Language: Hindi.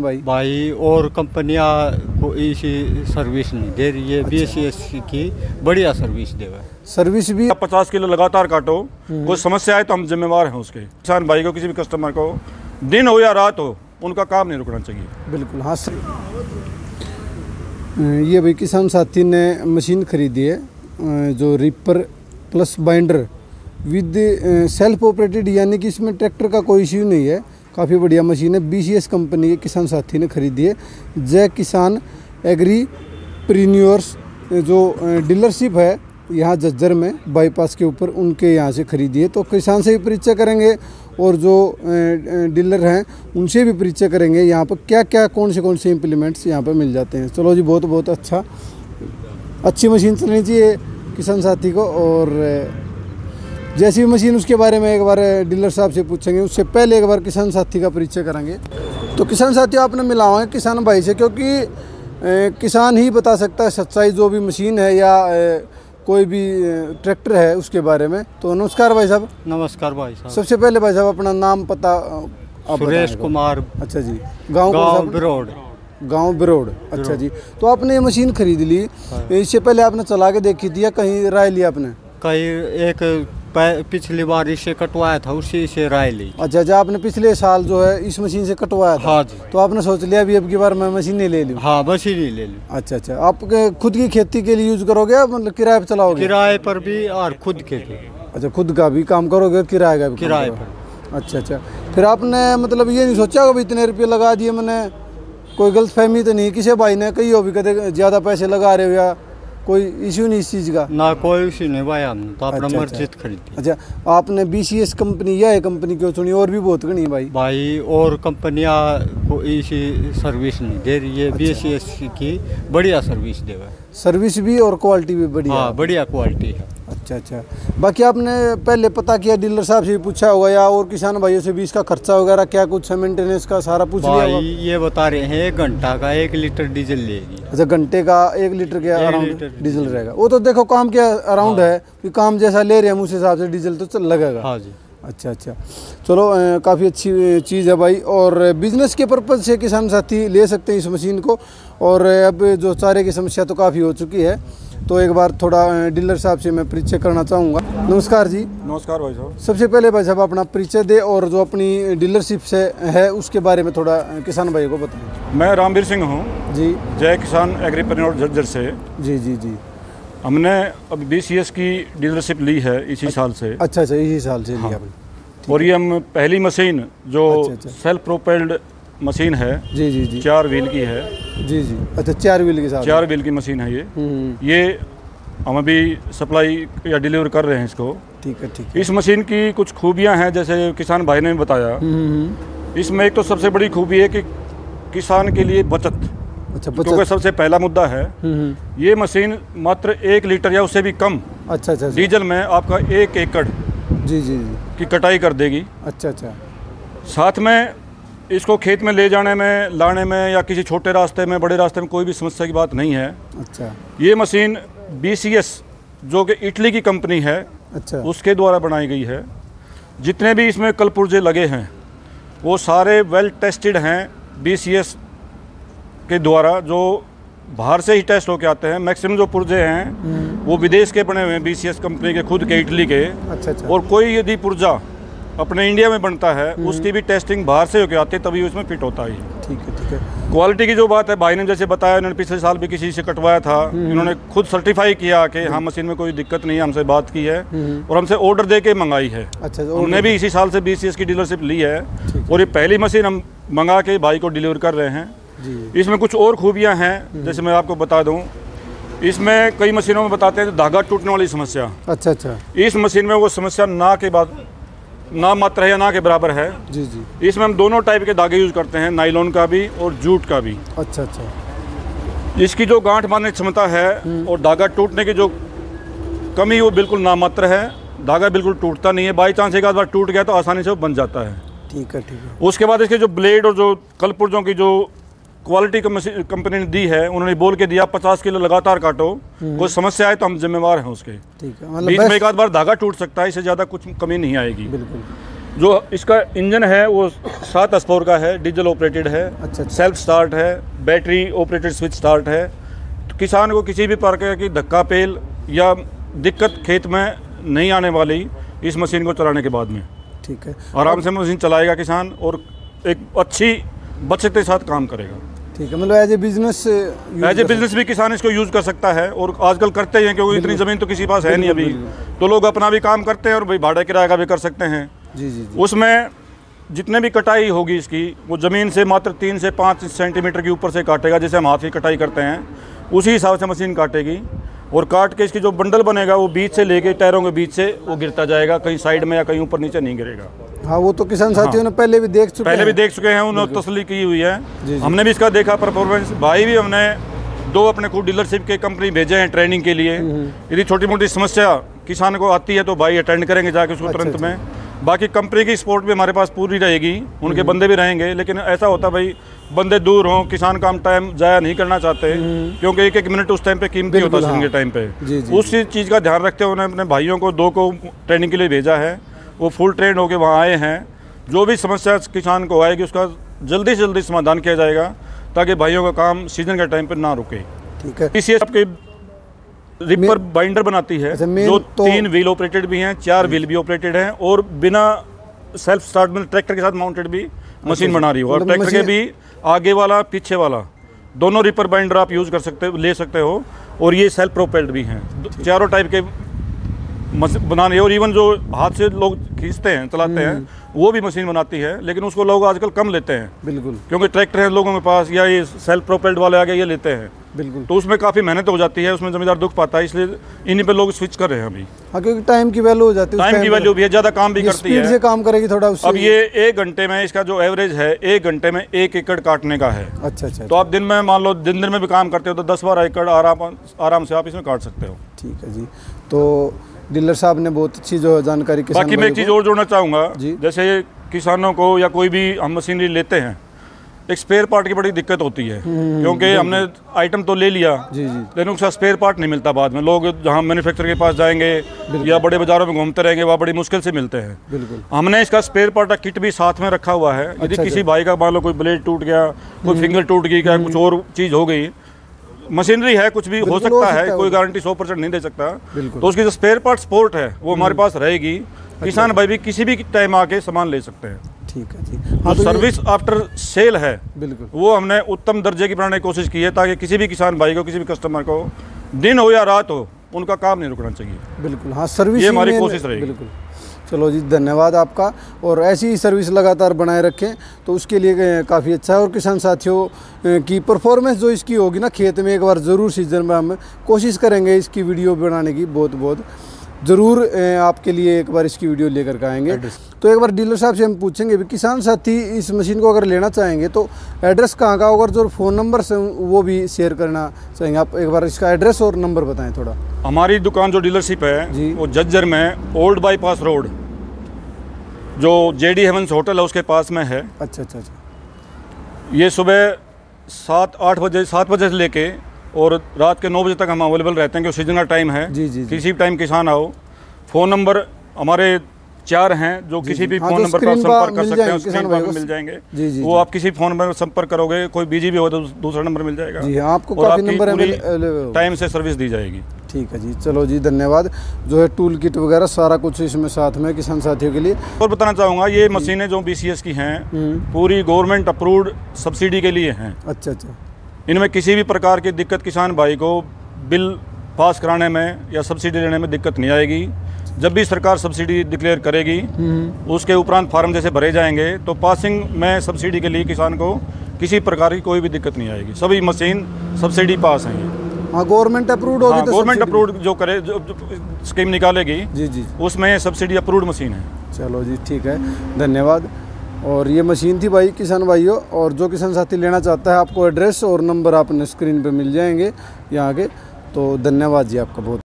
भाई और कंपनियां को इसी सर्विस नहीं दे रही है। बीसीएस की बढ़िया सर्विस देगा, सर्विस भी 50 किलो लगातार काटो, कोई समस्या है तो हम जिम्मेवार हैं उसके। किसान भाई को, किसी भी कस्टमर को, दिन हो या रात हो, उनका काम नहीं रुकना चाहिए। बिल्कुल हाँ सर, ये भाई किसान साथी ने मशीन खरीदी है जो reaper plus binder with self operated, यानी कि इसमें ट्रैक्टर का कोई इश्यू नहीं है। काफ़ी बढ़िया मशीन है, बीसीएस कंपनी के किसान साथी ने खरीदी है। जय किसान एग्रीप्रेन्योर्स जो डीलरशिप है यहाँ झज्जर में बाईपास के ऊपर, उनके यहाँ से खरीदी है। तो किसान से भी परिचय करेंगे और जो डीलर हैं उनसे भी परिचय करेंगे। यहाँ पर क्या क्या कौन से इम्प्लीमेंट्स यहाँ पर मिल जाते हैं। चलो जी, बहुत बहुत अच्छा, अच्छी मशीन चलनी चाहिए किसान साथी को। और जैसी मशीन उसके बारे में एक बार डीलर साहब से पूछेंगे, उससे पहले एक बार किसान साथी का परिचय कराएंगे। तो किसान साथी आपने मिला हुआ है किसान भाई से, क्योंकि किसान ही बता सकता है सच्चाई जो भी मशीन है या कोई भी ट्रैक्टर है उसके बारे में। तो नमस्कार भाई साहब। नमस्कार भाई साहब। सबसे पहले भाई साहब अपना नाम पता। सुरेश कुमार। अच्छा जी, गाँव गोब्रोड। गांव बरोड़। अच्छा जी, तो आपने ये मशीन खरीद ली, इससे पहले आपने चला के देखी थी या कहीं राय लिया आपने? कहीं एक पिछली बार इसे कटवाया था, उसी से राय ली। अच्छा, आपने पिछले साल जो है इस मशीन से कटवाया था। हाँ जी। तो आपने सोच लिया अभी अब की बार मैं मशीन नहीं ले लूँ? हाँ, मशीन ही ले लूँ। अच्छा, आप खुद की खेती के लिए यूज करोगे या मतलब किराए पर चलाओगे? किराए पर भी और खुद के लिए। अच्छा, खुद का भी काम करोगे, किराए का भी? किराए पर। अच्छा, फिर आपने मतलब ये नहीं सोचा कि इतने रुपये लगा दिए मैंने, कोई गलतफहमी तो नहीं किसी भाई ने कही हो भी कदे ज़्यादा पैसे लगा रहे हो, या कोई इश्यू नहीं इस चीज़ का? ना, कोई इश्यू नहीं भाई, हमने तो अपना मर्जीत खरीदी। अच्छा, आपने बीसीएस कंपनी या कंपनी क्यों चुनी? और भी बहुत गणी भाई और कंपनियां को इसी सर्विस नहीं दे रही है। बीसीएस की बढ़िया सर्विस देगा, सर्विस भी और क्वालिटी भी बढ़िया। हाँ, बढ़िया क्वालिटी है। अच्छा, बाकी आपने पहले पता किया डीलर साहब से पूछा होगा या और किसान भाइयों से भी इसका खर्चा वगैरह क्या कुछ है, मेंटेनेंस का सारा पूछ लिया होगा? ये बता रहे हैं 1 घंटा का 1 लीटर डीजल लेगी। अच्छा, घंटे का 1 लीटर के अराउंड डीजल रहेगा। वो तो देखो काम के अराउंड है कि काम जैसा ले रहे हैं उस हिसाब से डीजल तो लगेगा। हाँ जी। अच्छा, चलो काफ़ी अच्छी चीज़ है भाई। और बिजनेस के पर्पज़ से किसान साथी ले सकते हैं इस मशीन को। और अब जो चारे की समस्या तो काफ़ी हो चुकी है, तो एक बार थोड़ा डीलर साहब से मैं परिचय करना चाहूँगा। नमस्कार जी। नमस्कार भाई साहब। सबसे पहले भाई साहब अपना परिचय दे और जो अपनी डीलरशिप से है उसके बारे में थोड़ा किसान भाई को बताएं। मैं रामवीर सिंह हूँ जी, जय किसान एग्रीप्रेन्योर झज्जर से। जी, हमने अब बीसीएस की डीलरशिप ली है इसी साल से। अच्छा, इसी साल से। हाँ। और ये हम पहली मशीन जो सेल्फ प्रोपेल्ड मशीन है। जी, 4 व्हील की है। जी। अच्छा, 4 व्हील के साथ। 4 व्हील की मशीन है ये हम अभी सप्लाई या डिलीवर कर रहे हैं इसको। ठीक है। इस मशीन की कुछ खूबियां हैं, जैसे किसान भाई ने बताया। इसमें एक तो सबसे बड़ी खूबी है कि किसान के लिए बचत। अच्छा, क्योंकि सबसे पहला मुद्दा है ये मशीन मात्र 1 लीटर या उससे भी कम डीजल में आपका 1 एकड़ जी की कटाई कर देगी। अच्छा, साथ में इसको खेत में ले जाने में, लाने में, या किसी छोटे रास्ते में, बड़े रास्ते में कोई भी समस्या की बात नहीं है। अच्छा, ये मशीन बीसीएस जो कि इटली की कंपनी है, उसके द्वारा बनाई गई है। जितने भी इसमें कलपुर्जे लगे हैं वो सारे वेल टेस्टेड हैं बीसीएस के द्वारा, जो बाहर से ही टेस्ट होके आते हैं। मैक्सिमम जो पुर्जे हैं वो विदेश के बने हुए हैं, बीसीएस कंपनी के, खुद के इटली के। अच्छा। और कोई यदि पुर्जा अपने इंडिया में बनता है उसकी भी टेस्टिंग बाहर से होके आती है, तभी उसमें फिट होता है। ठीक है। क्वालिटी की जो बात है, भाई ने जैसे बताया, उन्होंने पिछले साल भी किसी से कटवाया था, इन्होंने खुद सर्टिफाई किया कि हाँ मशीन में कोई दिक्कत नहीं है, हमसे बात की है और हमसे ऑर्डर दे के मंगाई है। अच्छा, उन्होंने भी इसी साल से बीसीएस की डीलरशिप ली है और ये पहली मशीन हम मंगा के भाई को डिलीवर कर रहे हैं। इसमें कुछ और खूबियां हैं, जैसे मैं आपको बता दूं, इसमें कई मशीनों में बताते हैं धागा टूटने वाली समस्या। अच्छा, इस मशीन में वो समस्या ना मात्र है या ना के बराबर है। जी। इसमें हम दोनों टाइप के धागे यूज करते हैं, नायलॉन का भी और जूट का भी। अच्छा, इसकी जो गांठ मारने की क्षमता है और धागा टूटने की जो कमी, वो बिल्कुल ना मात्र है। धागा बिल्कुल टूटता नहीं है, बाई चांस एक आध बार टूट गया तो आसानी से वो बन जाता है। ठीक है। उसके बाद इसके जो ब्लेड और जो कलपुर्जों की जो क्वालिटी कंपनी ने दी है, उन्होंने बोल के दिया 50 किलो लगातार काटो, कोई समस्या है तो हम जिम्मेवार हैं उसके। ठीक है, बीच में एक आध बार धागा टूट सकता है, इससे ज़्यादा कुछ कमी नहीं आएगी। बिल्कुल। जो इसका इंजन है वो 7 स्पोर का है, डीजल ऑपरेटेड है, अच्छा सेल्फ स्टार्ट है, बैटरी ऑपरेटेड स्विच स्टार्ट है। तो किसान को किसी भी प्रकार की धक्का पेल या दिक्कत खेत में नहीं आने वाली इस मशीन को चलाने के बाद में। ठीक है, आराम से मशीन चलाएगा किसान और एक अच्छी बचत के साथ काम करेगा। ठीक है, मतलब एज ए बिजनेस भी किसान इसको यूज़ कर सकता है और आजकल करते ही हैं क्योंकि इतनी ज़मीन तो किसी पास है नहीं अभी, तो लोग अपना भी काम करते हैं और भाई भाड़ा किराया का भी कर सकते हैं। जी जी, उसमें जितने भी कटाई होगी इसकी वो ज़मीन से मात्र 3 से 5 सेंटीमीटर के ऊपर से काटेगा, जैसे हम हाथ की कटाई करते हैं उसी हिसाब से मशीन काटेगी। और काट के इसकी जो बंडल बनेगा वो बीच से लेके टायरों के बीच से वो गिरता जाएगा, कहीं साइड में या कहीं ऊपर नीचे नहीं गिरेगा। हाँ, वो तो किसान साथियों ने पहले भी देख चुके हैं, उन्होंने तसली की हुई है। हमने भी इसका देखा परफॉर्मेंस। भाई भी हमने 2 अपने खुद डीलरशिप के कंपनी भेजे हैं ट्रेनिंग के लिए। यदि छोटी मोटी समस्या किसान को आती है तो भाई अटेंड करेंगे जाके उसको तुरंत में। बाकी कंपनी की सपोर्ट भी हमारे पास पूरी रहेगी, उनके बंदे भी रहेंगे। लेकिन ऐसा होता भाई बंदे दूर हों, किसान का हम टाइम ज़ाया नहीं करना चाहते क्योंकि एक एक मिनट उस टाइम पे कीमती होता है उनके टाइम पे। उस चीज़ का ध्यान रखते हुए उन्होंने अपने भाइयों को 2 को ट्रेनिंग के लिए भेजा है। वो फुल ट्रेन होकर वहाँ आए हैं। जो भी समस्या किसान को आएगी उसका जल्दी से जल्दी समाधान किया जाएगा ताकि भाइयों का काम सीजन के टाइम पर ना रुके। ठीक है, इसी आपके रिपर बाइंडर बनाती है जो 3 व्हील ऑपरेटेड भी हैं, 4 व्हील भी ऑपरेटेड हैं और बिना सेल्फ स्टार्ट में ट्रैक्टर के साथ माउंटेड भी मशीन बना रही हो। और ट्रैक्टर के भी आगे वाला पीछे वाला दोनों रिपर बाइंडर आप यूज़ कर सकते हो, ले सकते हो। और ये सेल्फ प्रोपेल्ड भी हैं, चारों टाइप के मशीन बना रही है। और इवन जो हाथ से लोग खींचते हैं चलाते हैं वो भी मशीन बनाती है, लेकिन उसको लोग आजकल कम लेते हैं। बिल्कुल, क्योंकि ट्रैक्टर है लोगों के पास या ये सेल्फ प्रोपेल्ड वाले आगे ये लेते हैं। बिल्कुल, तो उसमें काफ़ी मेहनत हो जाती है, उसमें ज़मींदार दुख पाता है, इसलिए इन्हीं पे लोग स्विच कर रहे हैं अभी। हाँ, क्योंकि टाइम की वैल्यू हो जाती है, टाइम की वैल्यू भी है, ज़्यादा काम भी करती है, स्पीड से काम करेगी थोड़ा। अब ये 1 घंटे में इसका जो एवरेज है 1 घंटे में 1 एकड़ काटने का है। अच्छा अच्छा, तो आप दिन में मान लो दिन में भी काम करते हो तो 10-12 एकड़ आराम से आप इसमें काट सकते हो। ठीक है जी, तो डीलर साहब ने बहुत अच्छी जो जानकारी। बाकी मैं एक चीज़ और जोड़ना चाहूँगा, जैसे किसानों को या कोई भी हम मशीनरी लेते हैं एक स्पेयर पार्ट की बड़ी दिक्कत होती है क्योंकि हमने आइटम तो ले लिया लेकिन उसका स्पेयर पार्ट नहीं मिलता। बाद में लोग जहां मैन्युफैक्चरर के पास जाएंगे या बड़े बाजारों में घूमते रहेंगे वहाँ बड़ी मुश्किल से मिलते हैं। हमने इसका स्पेयर पार्ट का किट भी साथ में रखा हुआ है। यदि किसी भाई का मान लो कोई ब्लेड टूट गया, कोई फिंगर टूट गई, क्या कुछ और चीज़ हो गई, मशीनरी है कुछ भी हो सकता है, कोई गारंटी 100% नहीं दे सकता, तो उसकी जो स्पेयर पार्ट सपोर्ट है वो हमारे पास रहेगी। किसान भाई भी किसी भी टाइम आके सामान ले सकते हैं। ठीक है जी, हाँ, तो सर्विस आफ्टर सेल है, बिल्कुल वो हमने उत्तम दर्जे की बनाने की कोशिश की है ताकि किसी भी किसान भाई को, किसी भी कस्टमर को दिन हो या रात हो उनका काम नहीं रुकना चाहिए। बिल्कुल, हाँ, सर्विस ये हमारी कोशिश रहेगी। बिल्कुल, चलो जी, धन्यवाद आपका। और ऐसी ही सर्विस लगातार बनाए रखें तो उसके लिए काफ़ी अच्छा है। और किसान साथियों की परफॉर्मेंस जो इसकी होगी ना खेत में, एक बार ज़रूर सीजन में हम कोशिश करेंगे इसकी वीडियो बनाने की, बहुत बहुत ज़रूर आपके लिए एक बार इसकी वीडियो लेकर के आएंगे। तो एक बार डीलर साहब से हम पूछेंगे भी किसान साथी इस मशीन को अगर लेना चाहेंगे तो एड्रेस कहाँ का होगा, जो फ़ोन नंबर से वो भी शेयर करना चाहेंगे आप, एक बार इसका एड्रेस और नंबर बताएं थोड़ा। हमारी दुकान जो डीलरशिप है वो झज्जर में ओल्ड बाईपास रोड जो जेडी हेवंस होटल है उसके पास में है। अच्छा अच्छा अच्छा, ये सुबह 7-8 बजे से लेके और रात के 9 बजे तक हम अवेलेबल रहते हैं, क्योंकि सीजन का टाइम है। जी जी, किसी भी टाइम किसान आओ। फ़ोन नंबर हमारे 4 हैं जो किसी भी फोन नंबर पर संपर्क कर सकते हैं, स्क्रीन पर मिल जाएंगे। जी जी, वो आप किसी फोन पर संपर्क करोगे, कोई बिजी भी हो तो दूसरा नंबर मिल जाएगा। जी हाँ, आपको काफ़ी नंबर टाइम से सर्विस दी जाएगी। ठीक है जी, चलो जी, धन्यवाद। जो है टूल किट वगैरह सारा कुछ इसमें साथ में किसान साथियों के लिए। और बताना चाहूँगा ये मशीनें जो BCS की हैं पूरी गवर्नमेंट अप्रूव्ड सब्सिडी के लिए हैं। अच्छा अच्छा, इनमें किसी भी प्रकार की दिक्कत किसान भाई को बिल पास कराने में या सब्सिडी लेने में दिक्कत नहीं आएगी। जब भी सरकार सब्सिडी डिक्लेयर करेगी उसके उपरांत फार्म जैसे भरे जाएंगे तो पासिंग में सब्सिडी के लिए किसान को किसी प्रकार की कोई भी दिक्कत नहीं आएगी। सभी मशीन सब्सिडी पास हैं। हाँ, गवर्नमेंट अप्रूव्ड होगी तो गवर्नमेंट अप्रूव्ड जो करे जो स्कीम निकालेगी जी जी उसमें सब्सिडी अप्रूव्ड मशीन है। चलो जी, ठीक है, धन्यवाद। और ये मशीन थी भाई किसान भाइयों, और जो किसान साथी लेना चाहता है आपको एड्रेस और नंबर आपने स्क्रीन पे मिल जाएंगे यहाँ के। तो धन्यवाद जी आपका बहुत।